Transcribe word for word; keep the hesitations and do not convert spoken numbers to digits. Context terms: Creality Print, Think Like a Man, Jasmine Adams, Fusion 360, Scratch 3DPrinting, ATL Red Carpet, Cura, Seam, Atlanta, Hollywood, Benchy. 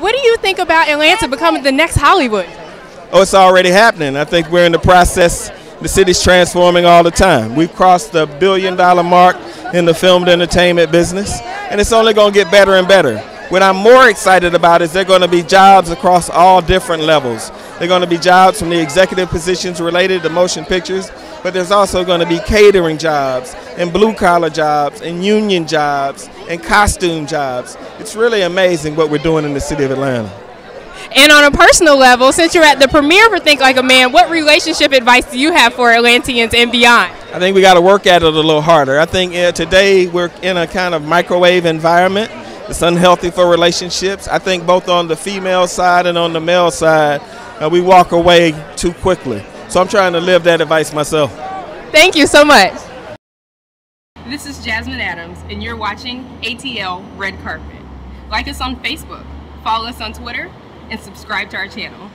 What do you think about Atlanta becoming the next Hollywood? Oh, it's already happening. I think we're in the process. The city's transforming all the time. We've crossed the billion dollar mark in the film and entertainment business, and it's only going to get better and better. What I'm more excited about is there are going to be jobs across all different levels. There are going to be jobs from the executive positions related to motion pictures, but there's also going to be catering jobs and blue collar jobs and union jobs and costume jobs. It's really amazing what we're doing in the city of Atlanta. And on a personal level, since you're at the premiere for Think Like a Man, what relationship advice do you have for Atlanteans and beyond? I think we got to work at it a little harder. I think uh, today we're in a kind of microwave environment. It's unhealthy for relationships. I think both on the female side and on the male side, uh, we walk away too quickly. So I'm trying to live that advice myself. Thank you so much. This is Jasmine Adams, and you're watching A T L Red Carpet. Like us on Facebook, follow us on Twitter, and subscribe to our channel.